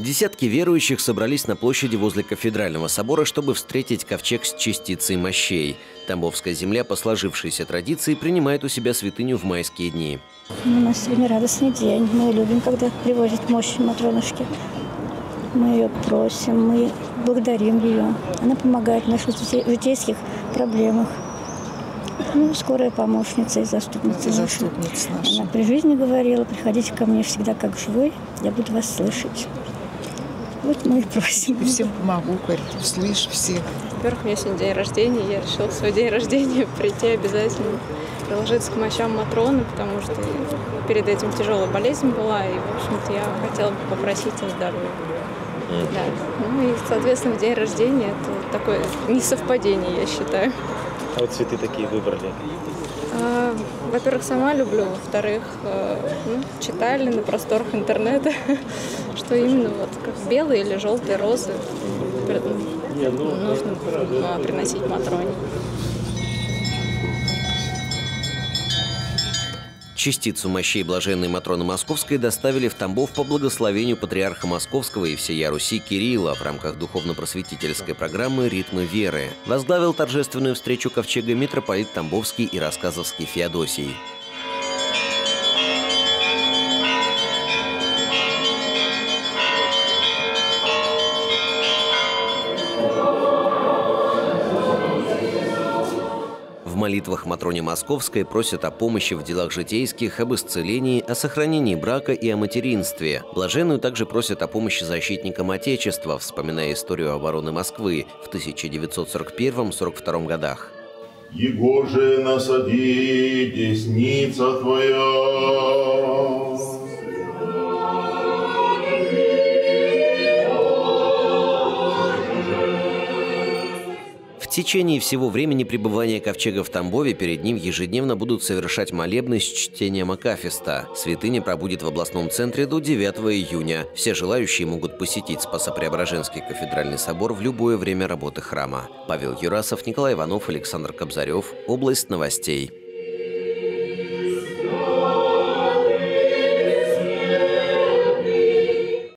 Десятки верующих собрались на площади возле Кафедрального собора, чтобы встретить ковчег с частицей мощей. Тамбовская земля по сложившейся традиции принимает у себя святыню в майские дни. У нас сегодня радостный день. Мы любим, когда привозят мощь Матронушки. Мы ее просим, мы благодарим ее. Она помогает в наших житейских проблемах. Ну, скорая помощница и заступница наша. Она при жизни говорила: приходите ко мне всегда как живой, я буду вас слышать. Вот мы и просим. Я всем помогу, говорит, услышь всех. Во-первых, у меня сегодня день рождения, я решила в свой день рождения прийти обязательно, приложиться к мощам Матроны, потому что перед этим тяжелая болезнь была, и, в общем-то, я хотела бы попросить о здоровье. Да. Ну и, соответственно, в день рождения это такое несовпадение, я считаю. А вот цветы такие выбрали? Во-первых, сама люблю, во-вторых, читали на просторах интернета, что именно вот как белые или желтые розы нужно приносить Матроне. Частицу мощей блаженной Матроны Московской доставили в Тамбов по благословению патриарха Московского и всея Руси Кирилла в рамках духовно-просветительской программы «Ритмы веры». Возглавил торжественную встречу ковчега митрополит Тамбовский и Рассказовский Феодосий. В молитвах Матроне Московской просят о помощи в делах житейских, об исцелении, о сохранении брака и о материнстве. Блаженную также просят о помощи защитникам Отечества, вспоминая историю обороны Москвы в 1941-1942 годах. «Его же насади, десница твоя». В течение всего времени пребывания ковчега в Тамбове перед ним ежедневно будут совершать молебны с чтением акафиста. Святыня пробудет в областном центре до 9 июня. Все желающие могут посетить Спасопреображенский кафедральный собор в любое время работы храма. Павел Юрасов, Николай Иванов, Александр Кобзарев. Область новостей.